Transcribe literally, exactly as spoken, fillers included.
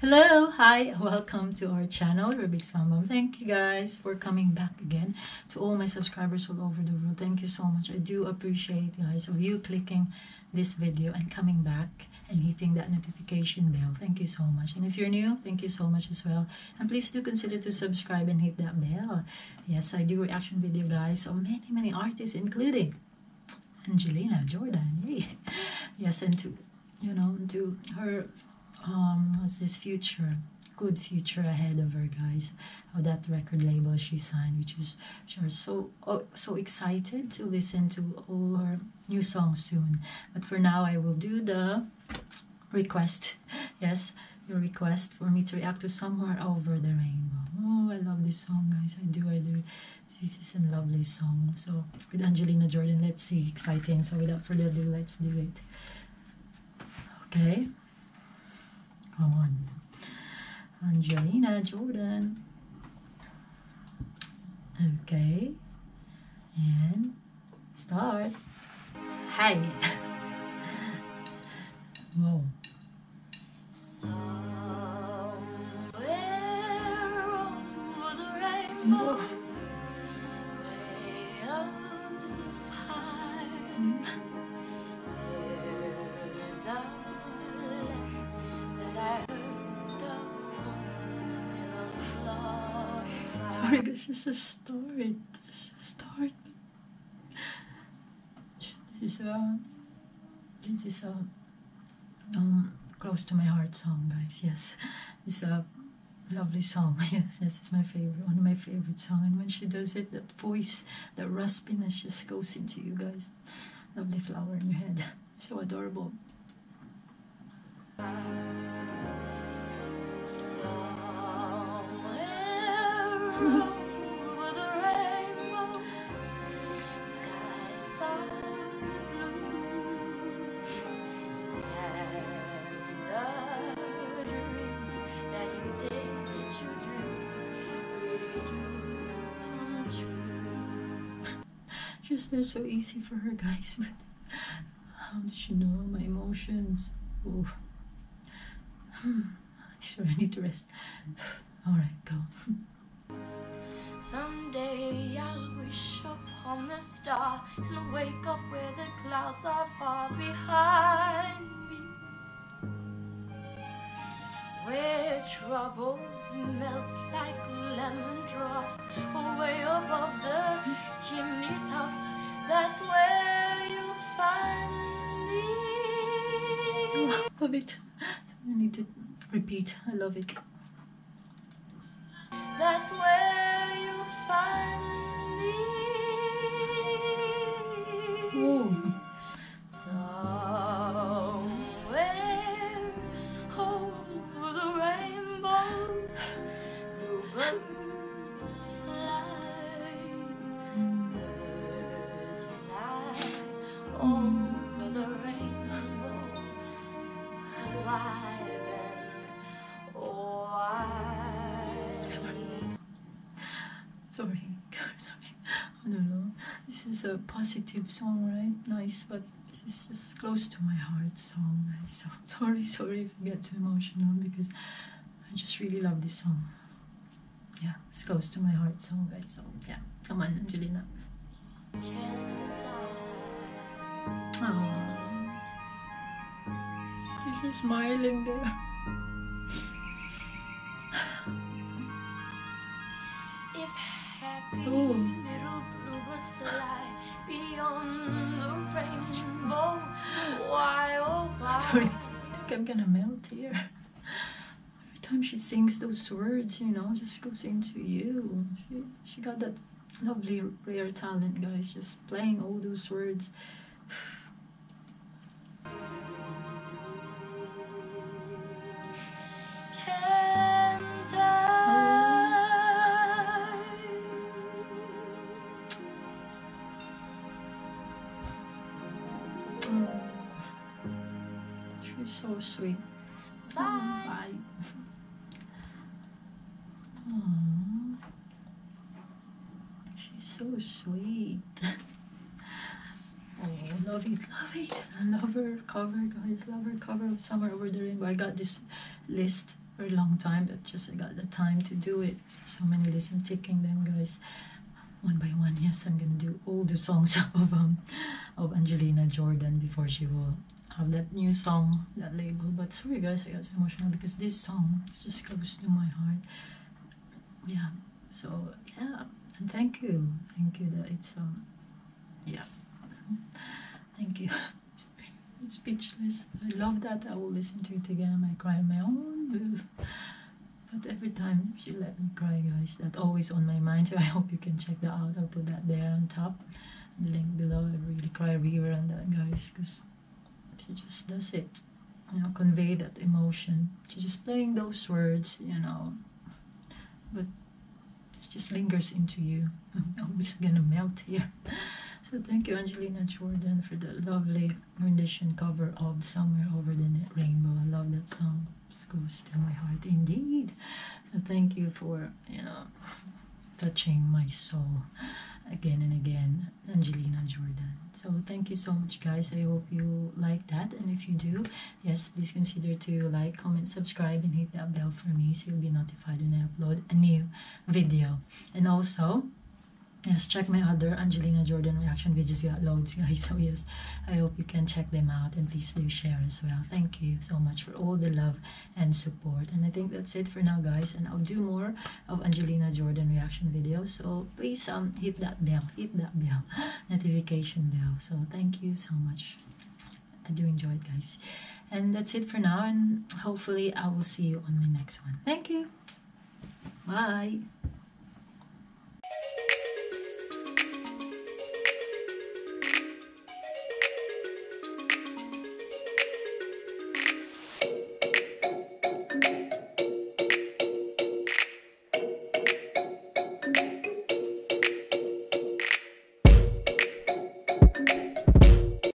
Hello, hi, welcome to our channel, Rubix Fambam. Thank you guys for coming back again. To all my subscribers all over the world, thank you so much. I do appreciate, guys, of you clicking this video and coming back and hitting that notification bell. Thank you so much. And if you're new, thank you so much as well. And please do consider to subscribe and hit that bell. Yes, I do reaction video, guys, of many, many artists, including Angelina Jordan. Yay. Yes, and to, you know, to her... Um, what's this future? Good future ahead of her, guys. Of that record label she signed, which is sure so oh, so excited to listen to all her new songs soon. But for now, I will do the request. Yes, your request for me to react to "Somewhere Over the Rainbow." Oh, I love this song, guys. I do, I do. This is a lovely song. So with Angelina Jordan, let's see, exciting. So without further ado, let's do it. Okay. Come on, Angelina Jordan. Okay, and start. Hi. Whoa. Somewhere over the rainbow, way up high. Sorry, guys, just a start. Just a start. This is a, this is a, um, close to my heart song, guys. Yes, it's a lovely song. Yes, yes, it's my favorite, one of my favorite songs. And when she does it, that voice, that raspiness just goes into you, guys. Lovely flower in your head. So adorable. Over the rainbow, skies are blue, and the dreams that you did, you drew, really do come true. Just they're so easy for her, guys, but how does she know my emotions? Oh, sure, I need to rest. All right, go. Someday I'll wish upon the star and wake up where the clouds are far behind me, where troubles melt like lemon drops, away above the chimney tops. That's where you'll find me. I love it. So I need to repeat. I love it. That's where you find me. Ooh. Somewhere over the rainbow, blue birds fly, birds fly over the rainbow. Why then? Oh, why? Sorry. Sorry, sorry. I don't know. This is a positive song, right? Nice, but this is just close to my heart song. So sorry, sorry if I get too emotional because I just really love this song. Yeah, it's close to my heart song, guys. So yeah, come on, Angelina. Aww. She's smiling there. Happy little bluebirds fly beyond the rainbow. Why, oh why? Sorry, I think I'm gonna melt here. Every time she sings those words, you know, just goes into you. She she got that lovely rare talent, guys, just playing all those words. So sweet. Bye. Bye. Aww. She's so sweet. love it, love it. Lover cover, guys, lover cover of Somewhere Over the Rainbow. I got this list for a long time, but just I got the time to do it. So many lists, I'm taking them, guys, one by one. Yes, I'm gonna do all the songs of um of Angelina Jordan before she will have that new song, that label. But sorry guys, I got so emotional because this song is just close to my heart. Yeah, so yeah, and thank you, thank you that it's um yeah. Thank you. I'm speechless. I love that. I will listen to it again. I cry on my own. But every time she let me cry, guys, that's always on my mind. So I hope you can check that out. I'll put that there on top. The link below. I really cry a river on that, guys, because she just does it. You know, convey that emotion. She's just playing those words, you know. But it just lingers into you. I'm almost gonna melt here. So thank you, Angelina Jordan, for the lovely rendition cover of Somewhere Over the Rainbow. I love that song. It goes to my heart indeed. So thank you for, you know, touching my soul again and again, Angelina Jordan. So thank you so much, guys. I hope you like that. And if you do, yes, please consider to like, comment, subscribe, and hit that bell for me so you'll be notified when I upload a new video. And also, yes, check my other Angelina Jordan reaction videos. Got loads, guys. So yes, I hope you can check them out, and please do share as well. Thank you so much for all the love and support. And I think that's it for now, guys. And I'll do more of Angelina Jordan reaction videos. So please um hit that bell, hit that bell, notification bell. So thank you so much. I do enjoy it, guys. And that's it for now. And hopefully I will see you on my next one. Thank you. Bye.